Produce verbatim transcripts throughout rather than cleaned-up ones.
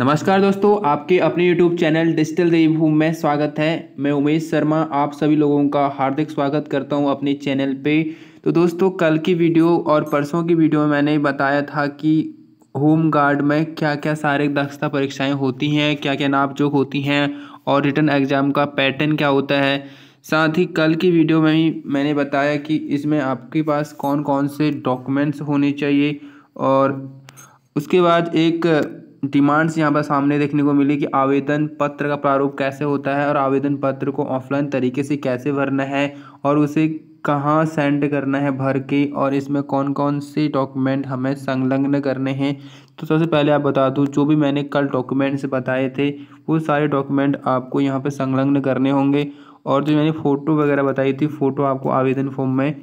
नमस्कार दोस्तों, आपके अपने YouTube चैनल डिजिटल देवभूमि में स्वागत है। मैं उमेश शर्मा आप सभी लोगों का हार्दिक स्वागत करता हूं अपने चैनल पे। तो दोस्तों, कल की वीडियो और परसों की वीडियो में मैंने बताया था कि होम गार्ड में क्या क्या शारीरिक दक्षता परीक्षाएं होती हैं, क्या क्या नाप जोक होती हैं और रिटन एग्ज़ाम का पैटर्न क्या होता है। साथ ही कल की वीडियो में ही मैंने बताया कि इसमें आपके पास कौन कौन से डॉक्यूमेंट्स होने चाहिए। और उसके बाद एक डिमांड्स यहाँ पर सामने देखने को मिली कि आवेदन पत्र का प्रारूप कैसे होता है और आवेदन पत्र को ऑफलाइन तरीके से कैसे भरना है और उसे कहाँ सेंड करना है भर के, और इसमें कौन कौन से डॉक्यूमेंट हमें संलग्न करने हैं। तो सबसे पहले आप बता दूँ, जो भी मैंने कल डॉक्यूमेंट्स बताए थे वो सारे डॉक्यूमेंट आपको यहाँ पर संलग्न करने होंगे। और जो मैंने फ़ोटो वगैरह बताई थी, फ़ोटो आपको आवेदन फॉर्म में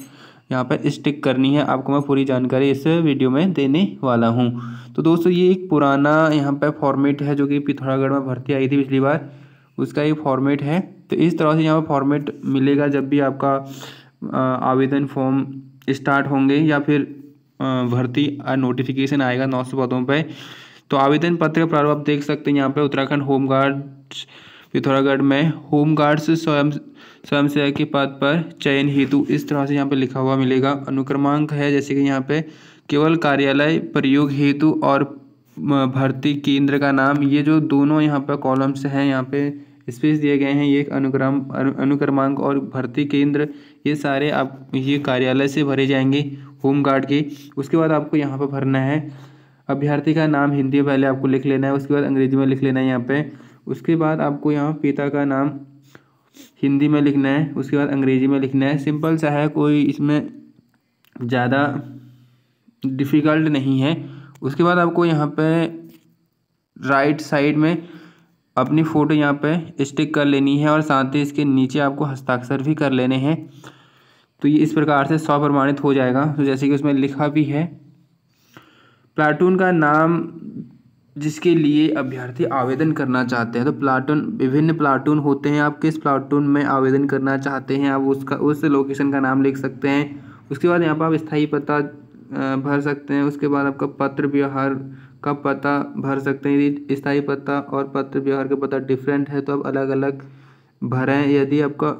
यहाँ पर स्टिक करनी है। आपको मैं पूरी जानकारी इस वीडियो में देने वाला हूँ। तो दोस्तों, ये एक पुराना यहाँ पर फॉर्मेट है जो कि पिथौरागढ़ में भर्ती आई थी पिछली बार, उसका ये फॉर्मेट है। तो इस तरह से यहाँ पर फॉर्मेट मिलेगा जब भी आपका आवेदन फॉर्म स्टार्ट होंगे या फिर भर्ती नोटिफिकेशन आएगा नौ सौ पदों पर। तो आवेदन पत्र का प्रारूप आप देख सकते हैं यहाँ पर, उत्तराखंड होम गार्ड्स पिथौरागढ़ में होम गार्ड्स स्वयं स्वयं सेवक के पद पर चयन हेतु, इस तरह से यहाँ पे लिखा हुआ मिलेगा। अनुक्रमांक है, जैसे कि यहाँ पे केवल कार्यालय प्रयोग हेतु और भर्ती केंद्र का नाम, ये जो दोनों यहाँ पर कॉलम्स हैं यहाँ पे स्पेस दिए गए हैं, ये अनुक्रम अनुक्रमांक और भर्ती केंद्र, ये सारे आप ये कार्यालय से भरे जाएंगे होम गार्ड के। उसके बाद आपको यहाँ पर भरना है अभ्यर्थी का नाम, हिंदी में पहले आपको लिख लेना है, उसके बाद अंग्रेजी में लिख लेना है यहाँ पे। उसके बाद आपको यहाँ पिता का नाम हिंदी में लिखना है, उसके बाद अंग्रेजी में लिखना है। सिंपल सा है, कोई इसमें ज़्यादा डिफ़िकल्ट नहीं है। उसके बाद आपको यहाँ पे राइट साइड में अपनी फ़ोटो यहाँ पे स्टिक कर लेनी है और साथ ही इसके नीचे आपको हस्ताक्षर भी कर लेने हैं। तो ये इस प्रकार से स्व प्रमाणित हो जाएगा। तो जैसे कि उसमें लिखा भी है, प्लाटून का नाम जिसके लिए अभ्यर्थी आवेदन करना चाहते हैं। तो प्लाटून, विभिन्न प्लाटून होते हैं, आप किस प्लाटून में आवेदन करना चाहते हैं आप उसका उस लोकेशन का नाम लिख सकते हैं। उसके बाद यहाँ पर आप स्थायी पता भर सकते हैं। उसके बाद आपका पत्र व्यवहार का पता भर सकते हैं। यदि स्थायी पता और पत्र व्यवहार का पता डिफरेंट है तो आप अलग अलग भरें, यदि आपका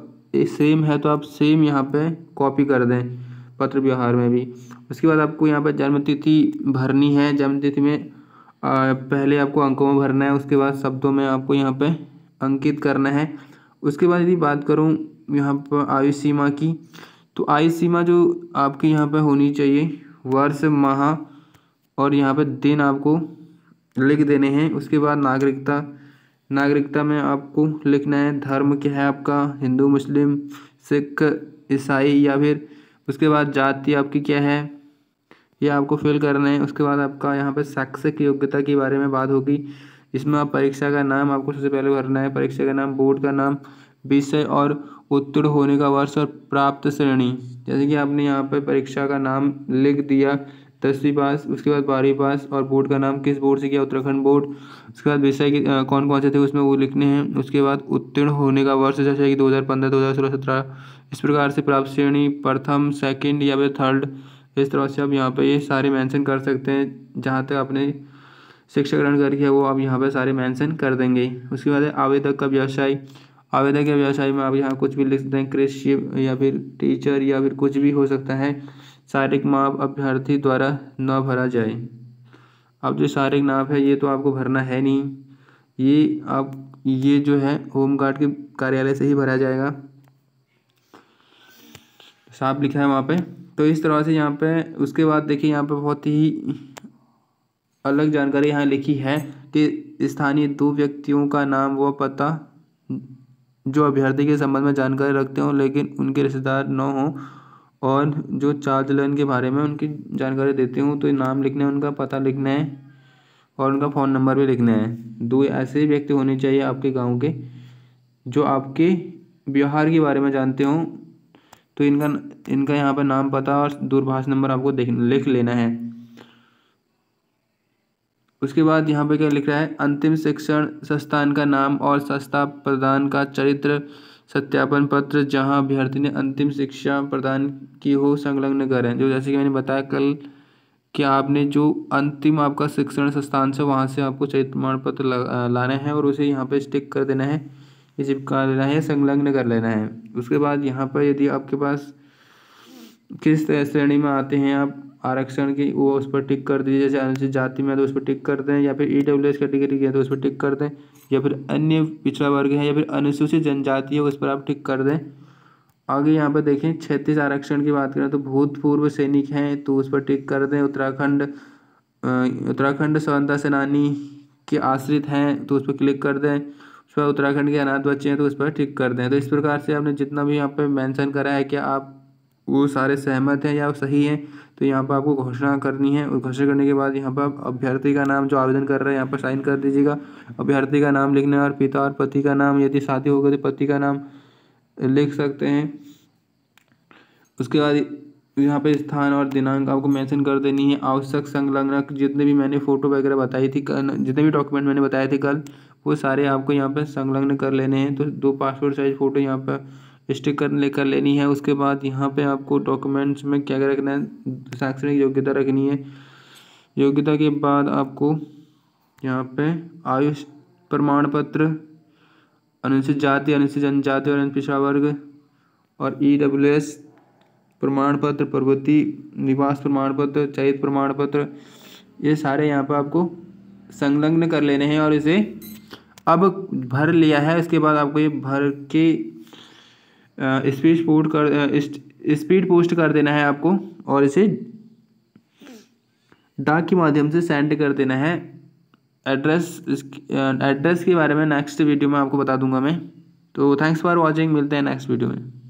सेम है तो आप सेम यहाँ पर कॉपी कर दें पत्र व्यवहार में भी। उसके बाद आपको यहाँ पर जन्मतिथि भरनी है। जन्मतिथि में आ, पहले आपको अंकों में भरना है, उसके बाद शब्दों में आपको यहाँ पे अंकित करना है। उसके बाद यदि बात करूँ यहाँ पर आयु सीमा की, तो आयु सीमा जो आपकी यहाँ पे होनी चाहिए, वर्ष, माह और यहाँ पे दिन आपको लिख देने हैं। उसके बाद नागरिकता, नागरिकता में आपको लिखना है धर्म क्या है आपका, हिंदू, मुस्लिम, सिख, ईसाई या फिर। उसके बाद जाति आपकी क्या है, ये आपको फिल करना है। उसके बाद आपका यहाँ पर शैक्षिक योग्यता के बारे में बात होगी। इसमें आप परीक्षा का नाम आपको सबसे पहले भरना है, परीक्षा का नाम, बोर्ड का नाम, विषय और उत्तीर्ण होने का वर्ष और प्राप्त श्रेणी। जैसे कि आपने यहाँ पर परीक्षा का नाम लिख दिया दसवीं पास, उसके बाद बारहवीं पास, और बोर्ड का नाम किस बोर्ड से किया, उत्तराखंड बोर्ड। उसके बाद विषय कौन कौन से थे उसमें वो लिखने हैं। उसके बाद उत्तीर्ण होने का वर्ष, जैसे कि दो हज़ार पंद्रह दो हज़ार सोलह सत्रह इस प्रकार से, प्राप्त श्रेणी प्रथम, सेकेंड या फिर थर्ड, इस तरह से आप यहाँ पे ये सारे मेंशन कर सकते हैं। जहाँ तक आपने शिक्षा ग्रहण करके है वो आप यहाँ पे सारे मेंशन कर देंगे। उसके बाद आवेदक का व्यवसाय, आवेदक के व्यवसाय में आप यहाँ कुछ भी लिख सकते हैं, कृषि या फिर टीचर या फिर कुछ भी हो सकता है। शारीरिक माप अभ्यर्थी द्वारा न भरा जाए। अब जो शारीरिक नाप है ये तो आपको भरना है नहीं, ये आप ये जो है होम गार्ड के कार्यालय से ही भरा जाएगा, साफ लिखा है वहाँ पे। तो इस तरह से यहाँ पे, उसके बाद देखिए यहाँ पे बहुत ही अलग जानकारी यहाँ लिखी है कि स्थानीय दो व्यक्तियों का नाम व पता जो अभ्यर्थी के संबंध में जानकारी रखते हों लेकिन उनके रिश्तेदार न हों, और जो चार्ज लन के बारे में उनकी जानकारी देते हों। तो नाम लिखना है, उनका पता लिखना है और उनका फ़ोन नंबर भी लिखना है। दो ऐसे व्यक्ति होने चाहिए आपके गाँव के जो आपके व्यवहार के बारे में जानते हों। तो इनका इनका यहाँ पर नाम, पता और दूरभाष नंबर आपको लिख लेना है। उसके बाद यहाँ पे क्या लिख रहा है, अंतिम शिक्षण संस्थान का नाम और संस्था प्रदान का चरित्र सत्यापन पत्र जहाँ अभ्यर्थी ने अंतिम शिक्षा प्रदान की हो संलग्न करें। जो जैसे कि मैंने बताया कल कि आपने जो अंतिम आपका शिक्षण संस्थान से वहाँ से आपको चयन प्रमाण पत्र लाना है और उसे यहाँ पे स्टिक कर देना है, ये चिपका लेना है, संलग्न कर लेना है। उसके बाद यहाँ पर यदि आपके पास किस श्रेणी में आते हैं आप आरक्षण की, वो उस पर टिक कर दीजिए। जैसे अनुसूचित जाति में है तो उस पर टिक कर दें, या फिर ई डब्ल्यू एस कैटेगरी की है तो उस पर टिक कर दें, या फिर अन्य पिछड़ा वर्ग है या फिर अनुसूचित जनजाति है उस पर आप टिक कर दें। आगे यहाँ पर देखें छत्तीस आरक्षण की बात करें तो भूतपूर्व सैनिक हैं तो उस पर टिक कर दें, उत्तराखंड उत्तराखंड स्वतंत्रता सेनानी के आश्रित हैं तो उस पर क्लिक कर दें, उस पर उत्तराखंड के अनाथ बच्चे हैं तो उस पर टिक कर दें। तो इस प्रकार से आपने जितना भी यहाँ पर मेंशन करा है कि आप वो सारे सहमत हैं या सही हैं, तो यहाँ पर आपको घोषणा करनी है और घोषणा करने के बाद यहाँ पर आप अभ्यर्थी का नाम, जो आवेदन कर रहे हैं यहाँ पर साइन कर दीजिएगा। अभ्यर्थी का नाम लिखना है और पिता और पति का नाम, यदि शादी हो गई तो पति का नाम लिख सकते हैं। उसके बाद यहाँ पे स्थान और दिनांक आपको मेंशन कर देनी है। आवश्यक संलग्नक जितने भी मैंने फ़ोटो वगैरह बताई थी, जितने भी डॉक्यूमेंट मैंने बताए थे कल, वो सारे आपको यहाँ पे संलग्न कर लेने हैं। तो दो पासपोर्ट साइज फ़ोटो यहाँ पर स्टिक कर लेकर लेनी है। उसके बाद यहाँ पे आपको डॉक्यूमेंट्स में क्या क्या रखना है, शैक्षणिक योग्यता रखनी है। योग्यता के बाद आपको यहाँ पर आयुष प्रमाण पत्र, अनुसूचित जाति, अनुसूचित जनजाति और पिछड़ा वर्ग और ई डब्ल्यू एस प्रमाण पत्र, प्रवृत्ति निवास प्रमाण पत्र, चयित प्रमाण पत्र, ये सारे यहाँ पर आपको संलग्न कर लेने हैं। और इसे अब भर लिया है, इसके बाद आपको ये भर के स्पीड पोस्ट कर स्पीड पोस्ट कर देना है आपको और इसे डाक के माध्यम से सेंड कर देना है। एड्रेस एड्रेस के बारे में नेक्स्ट वीडियो में आपको बता दूंगा मैं। तो थैंक्स फॉर वॉचिंग, मिलते हैं नेक्स्ट वीडियो में।